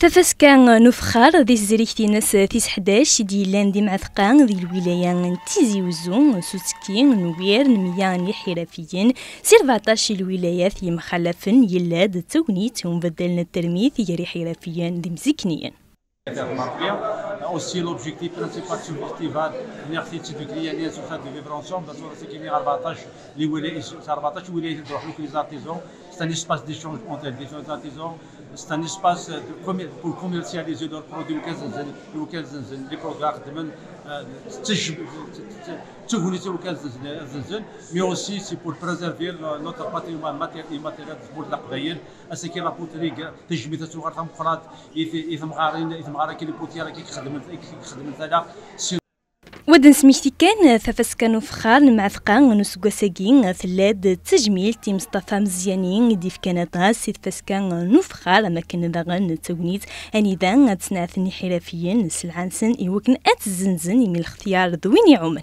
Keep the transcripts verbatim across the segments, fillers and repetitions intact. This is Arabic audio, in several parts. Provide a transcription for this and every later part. تفاسكان نفخر ذي الزريكتي ناس تيس حداش دي لاندي مع ثقان ذي الولاية ن تيزي وزو سوسكي نوير نميان حرفيين سير أربعطاش الولايات يمخلفن يلاد تونيت ومبدلن الترميث يري حرفيين ذي مزكنيين. Aussi l'objectif principal subjectival l'exercice de clientelisme sur cette vibration dans ce qui est أربعطاش les wilayas أربعطاش wilayas pour les artisans c'est un espace d'échange entre les artisans c'est un espace pour commercialiser leurs produits locaux les produits تجهيز الكاز الزنزان، mais aussi c'est pour préserver notre patrimoine matériel et immatériel pour القبائل، أسكي راه بوتريك تجميع الصغار تمقرات، يثمغارين يثمغارا كي البوتيرا كي خدمت خدمت هذا ودن سميتي كان ففسكانو فخار معثقا نسقا ساكين ثلاد تجميل تي مصطفى مزيانين ديف كندا سي فسكان نفخار ماكن داغن تونيت انذا تسناثني حرفيين سلعانسن يوكن ات الزنزن من الاختيار دويني عمن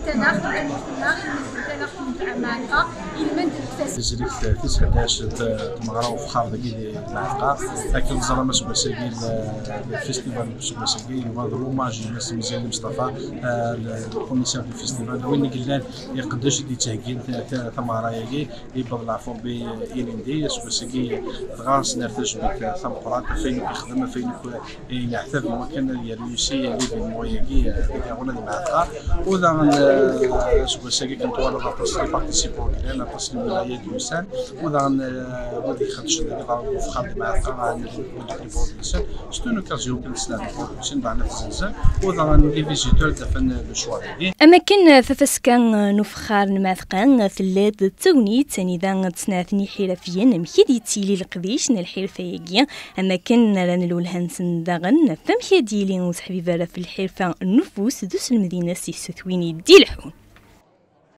التناخ المند التناخ المتعمقه المند التسجيل تسعطاش تمغراو فخار ديال العقار لكن زعما ماشي مساكين الفيستيفال ماشي مساكين هو اوماج الناس مزيان مصطفى الكوميسير دو فيستيفال قلنا يقدرش يدي تهكين ثمراياكي يبغى العفو بي إلندي سوسكي غارس نرتاج بك ثمقرات فين يخدم فين يعترف وكان يروسي يبي موياكي يقولنا اللي معقار وذا سوسكي كنت وانا تصلي بارتيسيبون كنا تصلي ولاية ديوسان وذا ودي خدش اللي غارو في خدمة معقار عن الدكتور ديوسان ستونو كازيو كنا سلام ديوسان بعنا في الزنزان وذا لي فيزيتور تفن بشوارعي أماكن ففسكان نفخار معثقان ثلاد تونيت انذا تسناثني حرفيين مكيديتي للقديش الحرفيين اماكن ران الولهنسن داغن فمكيديلي وتحبيبه في الحرفه النفوس دوس المدينه سي ستويني ديالحون.